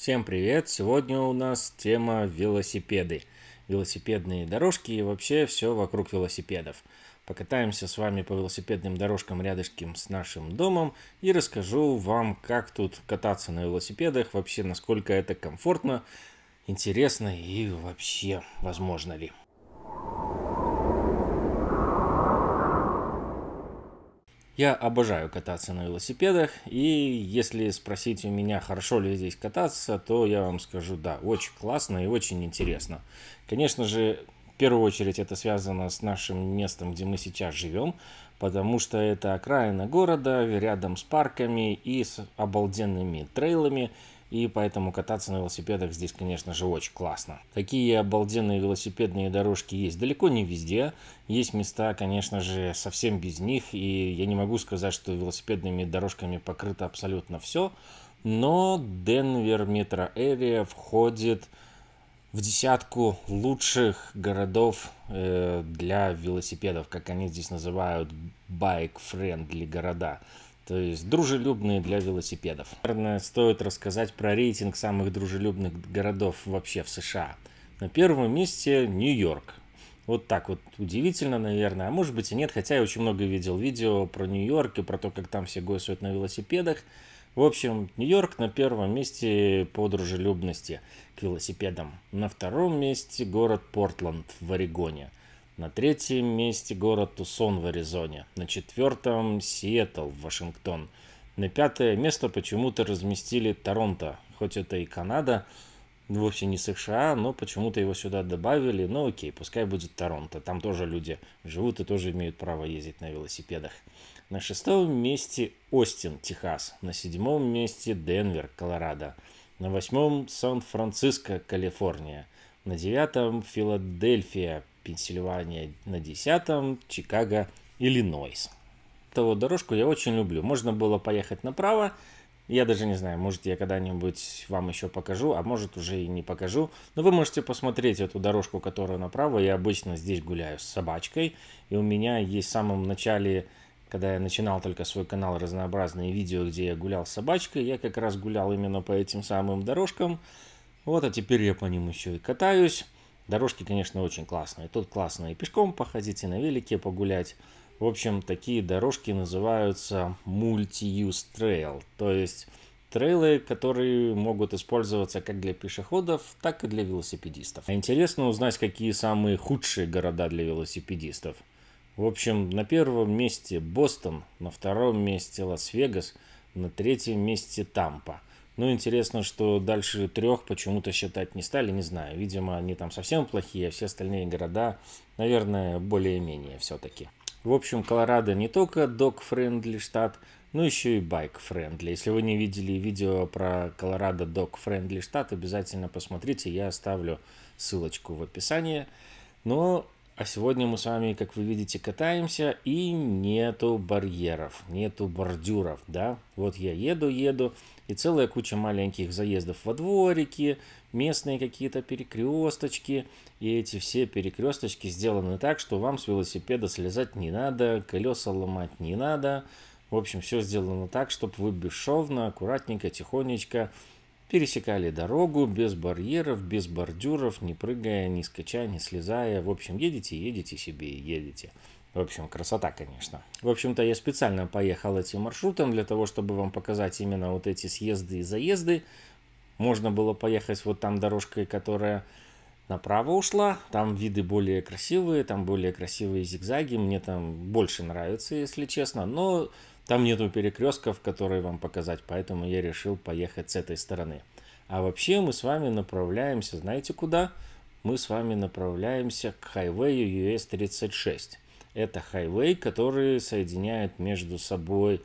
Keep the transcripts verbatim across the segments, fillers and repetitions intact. Всем привет! Сегодня у нас тема велосипеды, велосипедные дорожки и вообще все вокруг велосипедов. Покатаемся с вами по велосипедным дорожкам рядышком с нашим домом и расскажу вам, как тут кататься на велосипедах, вообще насколько это комфортно, интересно и вообще возможно ли. Я обожаю кататься на велосипедах, и если спросить у меня, хорошо ли здесь кататься, то я вам скажу, да, очень классно и очень интересно. Конечно же, в первую очередь это связано с нашим местом, где мы сейчас живем, потому что это окраина города, рядом с парками и с обалденными трейлами, и поэтому кататься на велосипедах здесь, конечно же, очень классно. Такие обалденные велосипедные дорожки есть далеко не везде. Есть места, конечно же, совсем без них. И я не могу сказать, что велосипедными дорожками покрыто абсолютно все. Но Denver Metro Area входит в десятку лучших городов э, для велосипедов, как они здесь называют, bike-friendly города. То есть дружелюбные для велосипедов. Наверное, стоит рассказать про рейтинг самых дружелюбных городов вообще в США. На первом месте Нью-Йорк. Вот так вот удивительно, наверное. А может быть и нет, хотя я очень много видел видео про Нью-Йорк и про то, как там все гуляют на велосипедах. В общем, Нью-Йорк на первом месте по дружелюбности к велосипедам. На втором месте город Портленд в Орегоне. На третьем месте город Тусон в Аризоне. На четвертом Сиэтл, Вашингтон. На пятое место почему-то разместили Торонто. Хоть это и Канада, вовсе не США, но почему-то его сюда добавили. Но окей, пускай будет Торонто. Там тоже люди живут и тоже имеют право ездить на велосипедах. На шестом месте Остин, Техас. На седьмом месте Денвер, Колорадо. На восьмом Сан-Франциско, Калифорния. На девятом Филадельфия, Пенсильвания, на десятом Чикаго, Иллинойс. Эту дорожку я очень люблю. Можно было поехать направо. Я даже не знаю, может я когда-нибудь вам еще покажу, а может уже и не покажу. Но вы можете посмотреть эту дорожку, которая направо. Я обычно здесь гуляю с собачкой. И у меня есть в самом начале, когда я начинал только свой канал, разнообразные видео, где я гулял с собачкой. Я как раз гулял именно по этим самым дорожкам. Вот, а теперь я по ним еще и катаюсь. Дорожки, конечно, очень классные. Тут классно и пешком походить, и на велике погулять. В общем, такие дорожки называются multi-use trail. То есть трейлы, которые могут использоваться как для пешеходов, так и для велосипедистов. Интересно узнать, какие самые худшие города для велосипедистов. В общем, на первом месте Бостон, на втором месте Лас-Вегас, на третьем месте Тампа. Ну, интересно, что дальше трех почему-то считать не стали, не знаю. Видимо, они там совсем плохие, а все остальные города, наверное, более-менее все-таки. В общем, Колорадо не только dog-friendly штат, но еще и bike-friendly. Если вы не видели видео про Колорадо dog-friendly штат, обязательно посмотрите, я оставлю ссылочку в описании. Но... А сегодня мы с вами, как вы видите, катаемся, и нету барьеров, нету бордюров, да. Вот я еду, еду, и целая куча маленьких заездов во дворики, местные какие-то перекресточки. И эти все перекресточки сделаны так, что вам с велосипеда слезать не надо, колеса ломать не надо. В общем, все сделано так, чтобы вы бесшовно, аккуратненько, тихонечко пересекали дорогу без барьеров, без бордюров, не прыгая, не скачая, не слезая. В общем, едете, едете себе и едете. В общем, красота, конечно. В общем-то, я специально поехал этим маршрутом для того, чтобы вам показать именно вот эти съезды и заезды. Можно было поехать вот там дорожкой, которая направо ушла. Там виды более красивые, там более красивые зигзаги. Мне там больше нравится, если честно, но... Там нету перекрестков, которые вам показать, поэтому я решил поехать с этой стороны. А вообще мы с вами направляемся, знаете куда? Мы с вами направляемся к хайвею ю эс тридцать шесть. Это хайвей, который соединяет между собой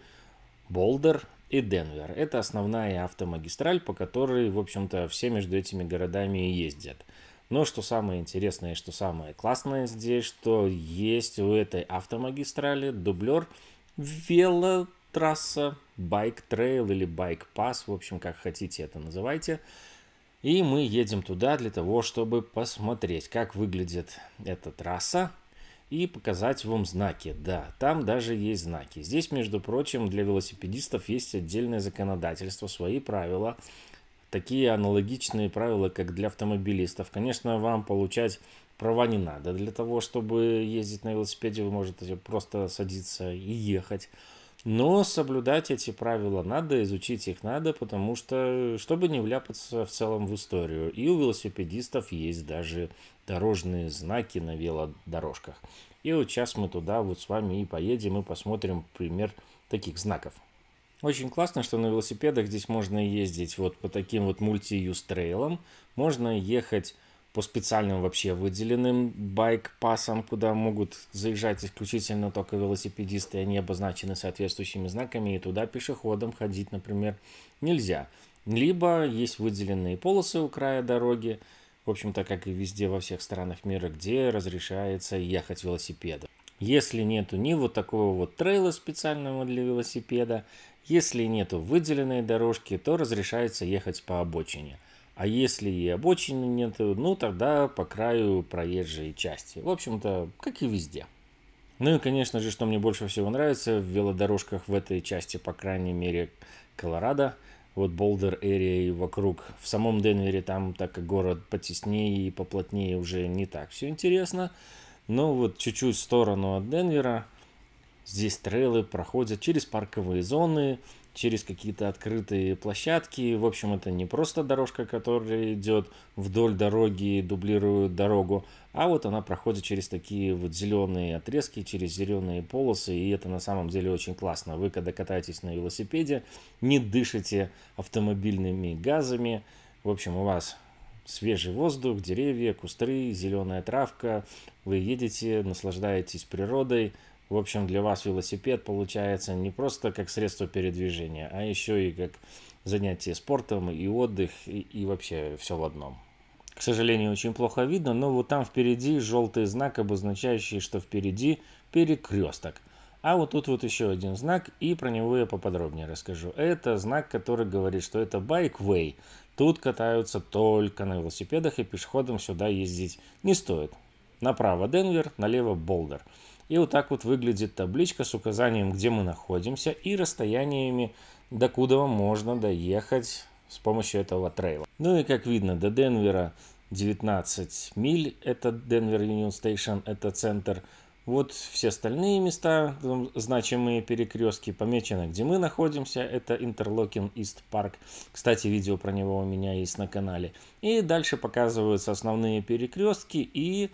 Boulder и Денвер. Это основная автомагистраль, по которой, в общем-то, все между этими городами ездят. Но что самое интересное и что самое классное здесь, что есть у этой автомагистрали дублер, велотрасса, байк-трейл или байк-пас, в общем, как хотите это называйте. И мы едем туда для того, чтобы посмотреть, как выглядит эта трасса и показать вам знаки. Да, там даже есть знаки. Здесь, между прочим, для велосипедистов есть отдельное законодательство, свои правила. такие аналогичные правила, как для автомобилистов. Конечно, вам получать права не надо. Для того, чтобы ездить на велосипеде, вы можете просто садиться и ехать. Но соблюдать эти правила надо, изучить их надо, потому что, чтобы не вляпаться в целом в историю. И у велосипедистов есть даже дорожные знаки на велодорожках. И вот сейчас мы туда вот с вами и поедем, и посмотрим пример таких знаков. Очень классно, что на велосипедах здесь можно ездить вот по таким вот мульти-юз трейлам. Можно ехать по специальным вообще выделенным байк-пассам, куда могут заезжать исключительно только велосипедисты, и они обозначены соответствующими знаками, и туда пешеходам ходить, например, нельзя. Либо есть выделенные полосы у края дороги, в общем-то, как и везде во всех странах мира, где разрешается ехать велосипедом. Если нету ни вот такого вот трейла специального для велосипеда, если нету выделенной дорожки, то разрешается ехать по обочине. А если и обочины нет, ну тогда по краю проезжей части. В общем-то, как и везде. Ну и, конечно же, что мне больше всего нравится в велодорожках в этой части, по крайней мере, Колорадо, вот Boulder Area и вокруг. В самом Денвере там, так как город потеснее и поплотнее, уже не так все интересно. Но вот чуть-чуть в сторону от Денвера здесь трейлы проходят через парковые зоны, через какие-то открытые площадки. В общем, это не просто дорожка, которая идет вдоль дороги, дублирует дорогу, а вот она проходит через такие вот зеленые отрезки, через зеленые полосы, и это на самом деле очень классно. Вы, когда катаетесь на велосипеде, не дышите автомобильными газами. В общем, у вас свежий воздух, деревья, кусты, зеленая травка. Вы едете, наслаждаетесь природой. В общем, для вас велосипед получается не просто как средство передвижения, а еще и как занятие спортом, и отдых, и, и вообще все в одном. К сожалению, очень плохо видно, но вот там впереди желтый знак, обозначающий, что впереди перекресток. А вот тут вот еще один знак, и про него я поподробнее расскажу. Это знак, который говорит, что это байквей. Тут катаются только на велосипедах, и пешеходам сюда ездить не стоит. Направо Денвер, налево Болдер. И вот так вот выглядит табличка с указанием, где мы находимся, и расстояниями, докуда можно доехать с помощью этого трейла. Ну и как видно, до Денвера девятнадцать миль, это Denver Union Station, это центр. Вот все остальные места, значимые перекрестки, помечены, где мы находимся. Это Интерлокен East Park. Кстати, видео про него у меня есть на канале. И дальше показываются основные перекрестки и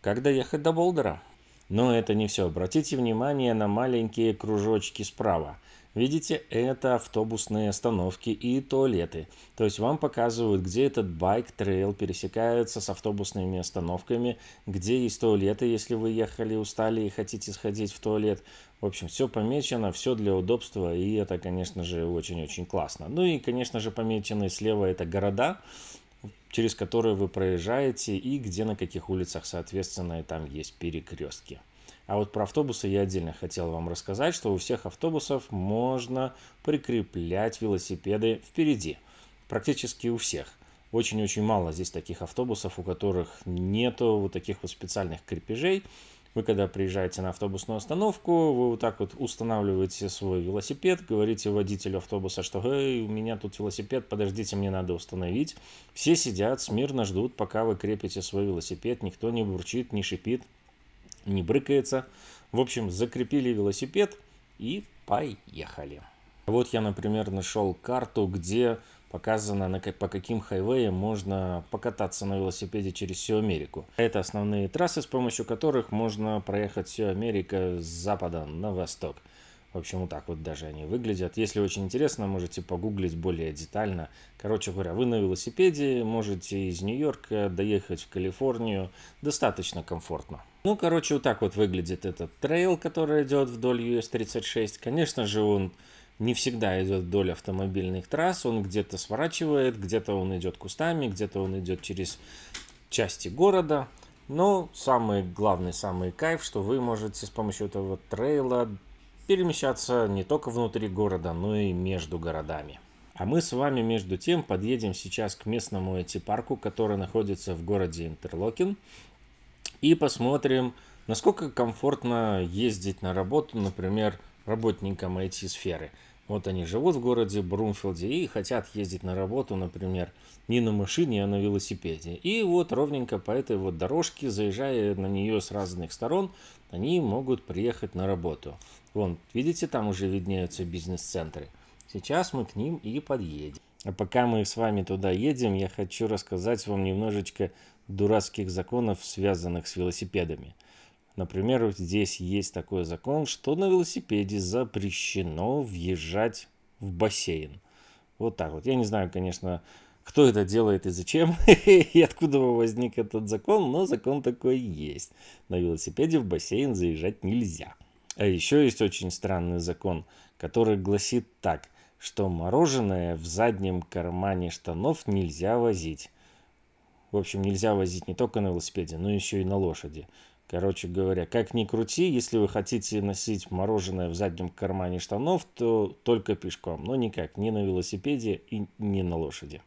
как доехать до Болдера. Но это не все. Обратите внимание на маленькие кружочки справа. Видите, это автобусные остановки и туалеты. То есть вам показывают, где этот байк-трейл пересекается с автобусными остановками, где есть туалеты, если вы ехали, устали и хотите сходить в туалет. В общем, все помечено, все для удобства, и это, конечно же, очень-очень классно. Ну и, конечно же, помечены слева это города, через которые вы проезжаете и где на каких улицах, соответственно, там есть перекрестки. А вот про автобусы я отдельно хотел вам рассказать, что у всех автобусов можно прикреплять велосипеды впереди. Практически у всех. Очень-очень мало здесь таких автобусов, у которых нету вот таких вот специальных крепежей. Вы когда приезжаете на автобусную остановку, вы вот так вот устанавливаете свой велосипед, говорите водителю автобуса, что «Эй, у меня тут велосипед, подождите, мне надо установить». Все сидят, смирно ждут, пока вы крепите свой велосипед, никто не бурчит, не шипит, не брыкается. В общем, закрепили велосипед и поехали. Вот я, например, нашел карту, где показано, по каким хайвеям можно покататься на велосипеде через всю Америку. Это основные трассы, с помощью которых можно проехать всю Америку с запада на восток. В общем, вот так вот даже они выглядят. Если очень интересно, можете погуглить более детально. Короче говоря, вы на велосипеде можете из Нью-Йорка доехать в Калифорнию достаточно комфортно. Ну, короче, вот так вот выглядит этот трейл, который идет вдоль ю эс тридцать шесть. Конечно же, он не всегда идет вдоль автомобильных трасс, он где-то сворачивает, где-то он идет кустами, где-то он идет через части города. Но самый главный, самый кайф, что вы можете с помощью этого трейла перемещаться не только внутри города, но и между городами. А мы с вами, между тем, подъедем сейчас к местному ай ти-парку, который находится в городе Интерлокен, и посмотрим, насколько комфортно ездить на работу, например, работникам ай ти-сферы. Вот они живут в городе Брумфилде и хотят ездить на работу, например, не на машине, а на велосипеде. И вот ровненько по этой вот дорожке, заезжая на нее с разных сторон, они могут приехать на работу. Вон, видите, там уже виднеются бизнес-центры. Сейчас мы к ним и подъедем. А пока мы с вами туда едем, я хочу рассказать вам немножечко дурацких законов, связанных с велосипедами. Например, здесь есть такой закон, что на велосипеде запрещено въезжать в бассейн. Вот так вот. Я не знаю, конечно, кто это делает и зачем, и откуда возник этот закон, но закон такой есть. На велосипеде в бассейн заезжать нельзя. А еще есть очень странный закон, который гласит так, что мороженое в заднем кармане штанов нельзя возить. В общем, нельзя возить не только на велосипеде, но еще и на лошади. Короче говоря, как ни крути, если вы хотите носить мороженое в заднем кармане штанов, то только пешком, но никак не на велосипеде и не на лошади.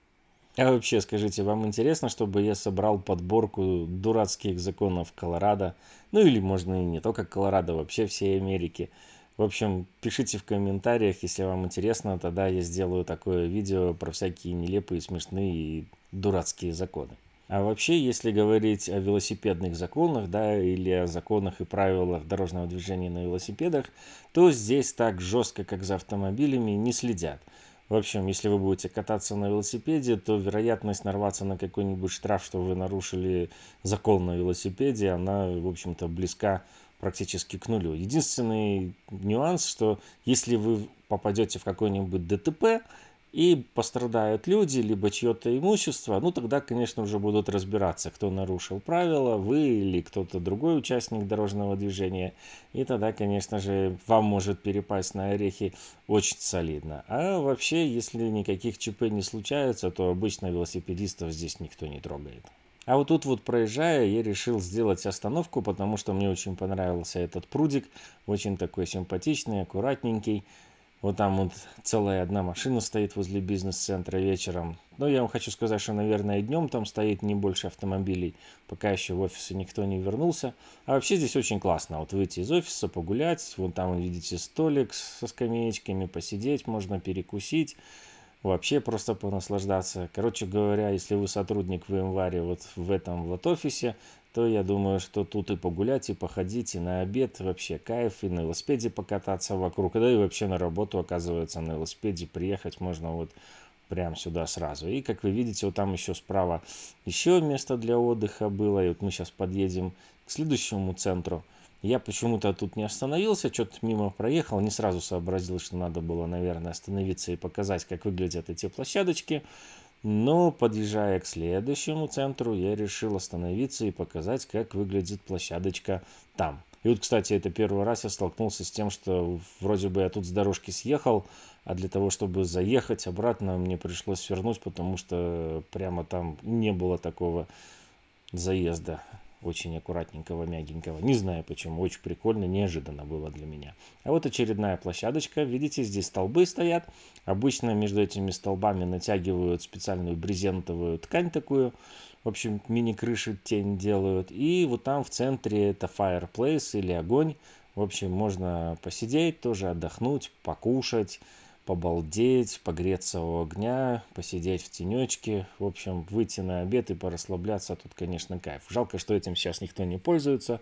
А вообще, скажите, вам интересно, чтобы я собрал подборку дурацких законов Колорадо? Ну или можно и не только Колорадо, вообще всей Америки. В общем, пишите в комментариях, если вам интересно, тогда я сделаю такое видео про всякие нелепые, смешные и дурацкие законы. А вообще, если говорить о велосипедных законах, да, или о законах и правилах дорожного движения на велосипедах, то здесь так жестко, как за автомобилями, не следят. В общем, если вы будете кататься на велосипеде, то вероятность нарваться на какой-нибудь штраф, что вы нарушили закон на велосипеде, она, в общем-то, близка практически к нулю. Единственный нюанс, что если вы попадете в какой-нибудь ДТП, и пострадают люди, либо чье-то имущество, ну тогда, конечно, уже будут разбираться, кто нарушил правила, вы или кто-то другой участник дорожного движения. И тогда, конечно же, вам может перепасть на орехи очень солидно. А вообще, если никаких ЧП не случается, то обычно велосипедистов здесь никто не трогает. А вот тут вот проезжая, я решил сделать остановку, потому что мне очень понравился этот прудик. Очень такой симпатичный, аккуратненький. Вот там вот целая одна машина стоит возле бизнес-центра вечером. Но я вам хочу сказать, что, наверное, и днем там стоит не больше автомобилей. Пока еще в офисы никто не вернулся. А вообще здесь очень классно. Вот выйти из офиса, погулять. Вон там, видите, столик со скамеечками. Посидеть можно, перекусить. Вообще просто понаслаждаться. Короче говоря, если вы сотрудник VMware вот в этом вот офисе, то я думаю, что тут и погулять, и походить, и на обед вообще кайф, и на велосипеде покататься вокруг, да и вообще на работу, оказывается, на велосипеде приехать можно вот прям сюда сразу. И как вы видите, вот там еще справа еще место для отдыха было, и вот мы сейчас подъедем к следующему центру. Я почему-то тут не остановился, что-то мимо проехал, не сразу сообразил, что надо было, наверное, остановиться и показать, как выглядят эти площадочки. Но, подъезжая к следующему центру, я решил остановиться и показать, как выглядит площадочка там. И вот, кстати, это первый раз я столкнулся с тем, что вроде бы я тут с дорожки съехал, а для того, чтобы заехать обратно, мне пришлось свернуть, потому что прямо там не было такого заезда. Очень аккуратненького, мягенького. Не знаю почему, очень прикольно, неожиданно было для меня. А вот очередная площадочка. Видите, здесь столбы стоят. Обычно между этими столбами натягивают специальную брезентовую ткань такую. В общем, мини-крыши тень делают. И вот там в центре это fireplace или огонь. В общем, можно посидеть, тоже отдохнуть, покушать, побалдеть, погреться у огня, посидеть в тенечке. В общем, выйти на обед и порасслабляться тут, конечно, кайф. Жалко, что этим сейчас никто не пользуется.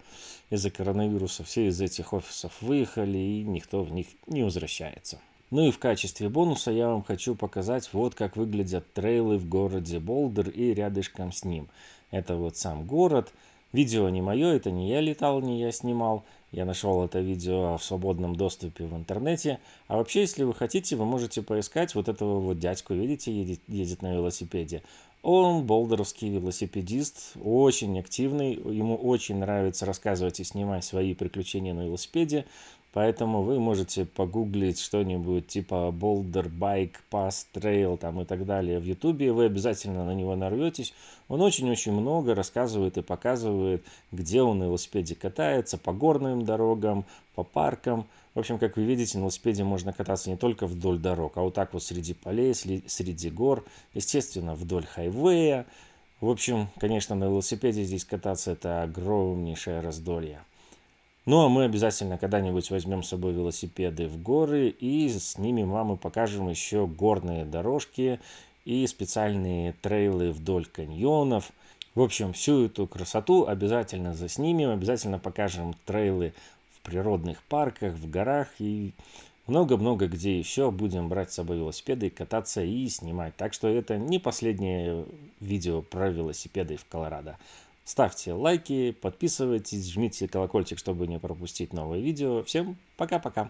Из-за коронавируса все из этих офисов выехали, и никто в них не возвращается. Ну и в качестве бонуса я вам хочу показать, вот как выглядят трейлы в городе Болдер и рядышком с ним. Это вот сам город. Видео не мое, это не я летал, не я снимал. Я нашел это видео в свободном доступе в интернете. А вообще, если вы хотите, вы можете поискать вот этого вот дядьку. Видите, едет, едет на велосипеде. Он болдеровский велосипедист, очень активный. Ему очень нравится рассказывать и снимать свои приключения на велосипеде. Поэтому вы можете погуглить что-нибудь типа Boulder Bike Pass Trail там и так далее в ютубе. Вы обязательно на него нарветесь. Он очень-очень много рассказывает и показывает, где он на велосипеде катается, по горным дорогам, по паркам. В общем, как вы видите, на велосипеде можно кататься не только вдоль дорог, а вот так вот среди полей, среди гор, естественно, вдоль хайвея. В общем, конечно, на велосипеде здесь кататься это огромнейшее раздолье. Ну а мы обязательно когда-нибудь возьмем с собой велосипеды в горы, и с ними мы покажем еще горные дорожки и специальные трейлы вдоль каньонов. В общем, всю эту красоту обязательно заснимем, обязательно покажем трейлы в природных парках, в горах и много-много где еще. Будем брать с собой велосипеды, кататься и снимать. Так что это не последнее видео про велосипеды в Колорадо. Ставьте лайки, подписывайтесь, жмите колокольчик, чтобы не пропустить новые видео. Всем пока-пока!